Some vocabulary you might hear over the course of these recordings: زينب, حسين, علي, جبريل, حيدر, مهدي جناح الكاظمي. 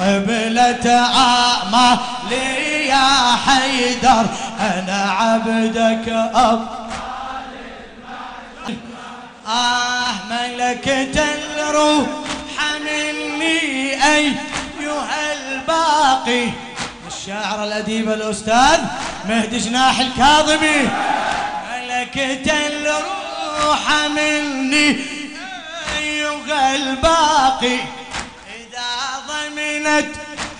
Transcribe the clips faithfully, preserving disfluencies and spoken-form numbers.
قبلة أعمالي يا حيدر أنا عبدك أب آه ملكت الروح حملني أيها الباقي. الشاعر الأديب الأستاذ مهدي جناح الكاظمي. ملكت الروح حملني أيها الباقي إذا ضمنت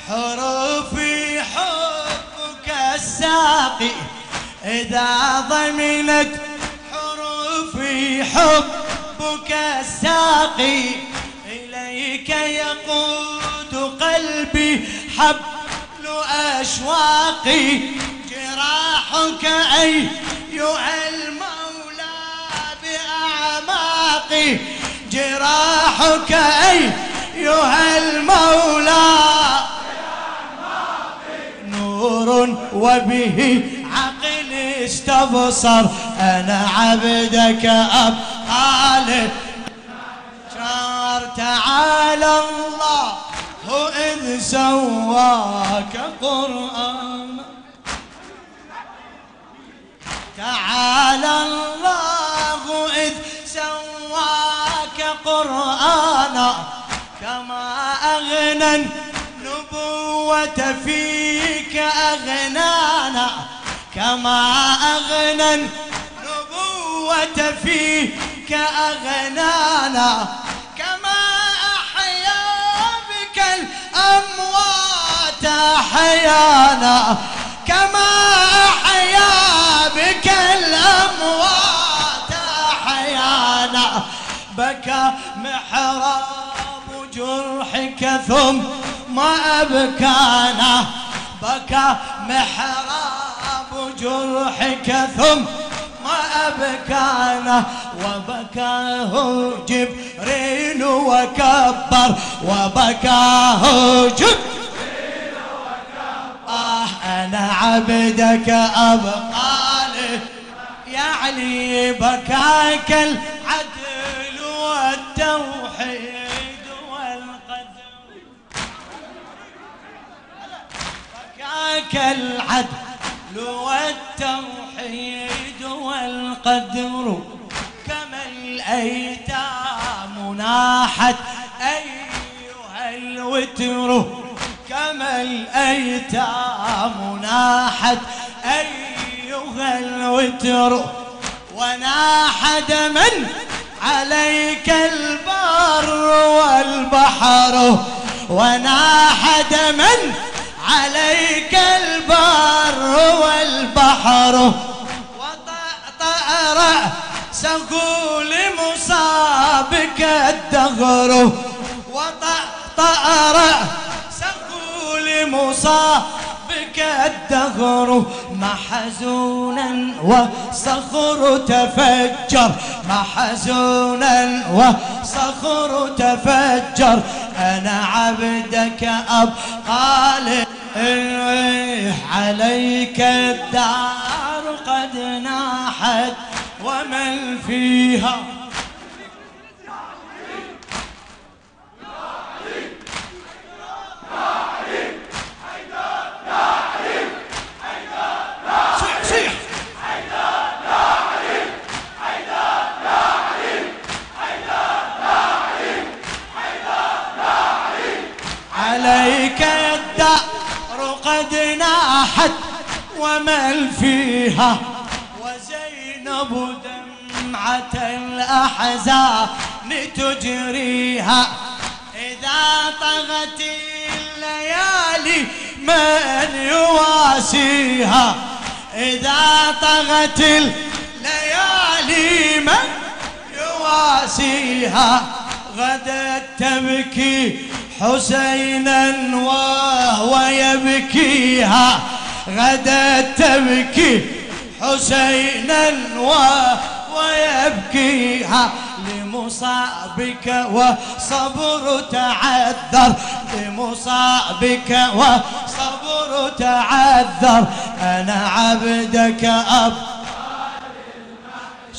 حروفي حبك الساقي إذا ضمنت في حبك الساقي إليك يقود قلبي حبل أشواقي جراحك أيها المولى بأعماقي جراحك أيها المولى بأعماقي نور وبه عقلي استبصر أنا عبدك أب علي. شار تعالى الله إذ سواك قرآن تعالى الله إذ سواك قرآن كما أغنى النبوة فيك أغنانا كما أغنى وتفيك أغنانا كما أحيا بك الأموات أحيانا كما أحيا بك الأموات أحيانا بكى محراب جرحك ثم أبكانا بكى محراب جرحك ثم أبكانا وبكاه جبريل وكبر وبكاه جبريل وكبر آه أنا عبدك أبقى يا علي بكاك العدل والتوحيد والقدر بكاك العدل والتوحيد والقدر كما الأيتام ناحت أيها الوتر كما الأيتام ناحت أيها الوتر وناحد من عليك البر والبحر وناحد من عليك البر والبحر سقول مصابك الدهر وطأطأ سقول مصابك الدهر محزونا وصخر تفجر محزونا وصخر تفجر أنا عبدك أبقى عليك الدار قد ناحت ومن فيها يا علي يا علي يا علي حيدر يا علي حيدر يا علي صيح حيدر يا علي حيدر يا علي حيدر يا علي حيدر يا علي عليك الدار قد ناحت ومن فيها وزينب دمعة الأحزان تجريها إذا طغت الليالي من يواسيها إذا طغت الليالي من يواسيها غدت تبكي حسينا وهو يبكيها غدت تبكي حسينا ويبكيها لمصابك وصبر تعذر لمصابك وصبر تعذر أنا عبدك أب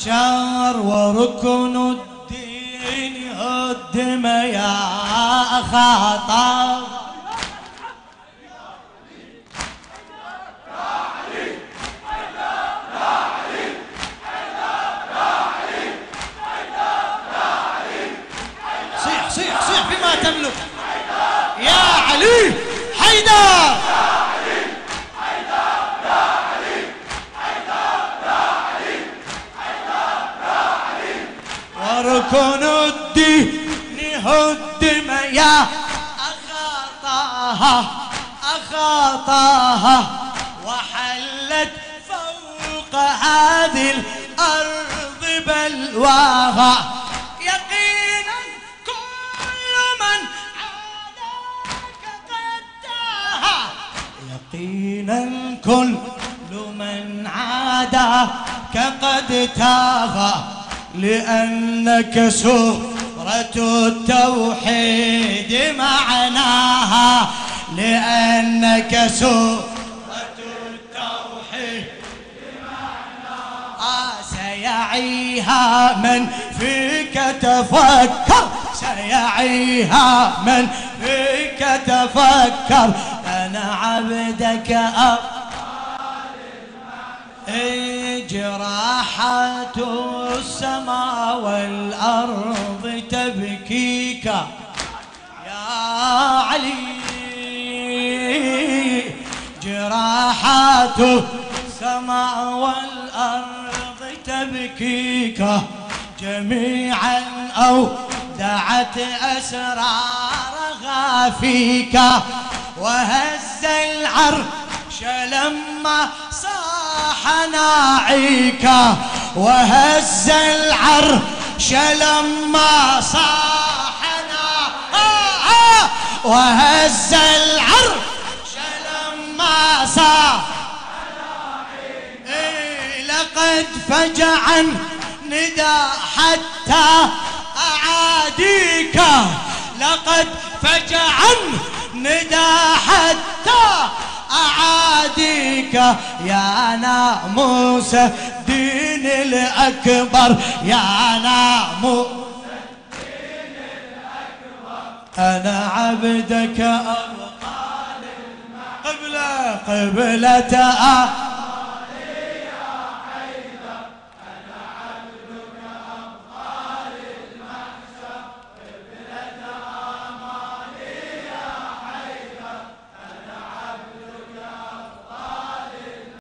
شار وركن الدين هدم يا خطاب حيدر. وركن الدين هدم يا أخاطاها أخاطاها وحلت فوق هذه الأرض بلواها. يقينا كل من عاداك قد تاب، لأنك سورة التوحيد معناها، لأنك سورة التوحيد معناها. سيعيها من فيك تفكر، سيعيها من فيك تفكر. أنا عبدك أب جراحات السماء والأرض تبكيك يا علي، جراحات السماء والأرض تبكيك. جميعا أودعت أسرارها فيك، وهز العرش لما صاح ناعيك، وهز العرش لما صاح ناعيك، وهز العرش لما صاح ناعيك. لقد فجع الندى حتى أعاديك، لقد فجع ندى حتى أعاديك. يا ناموس الدين الأكبر، يا ناموس الدين الأكبر. أنا عبدك أبقى للمعنى قبلة قبلة أ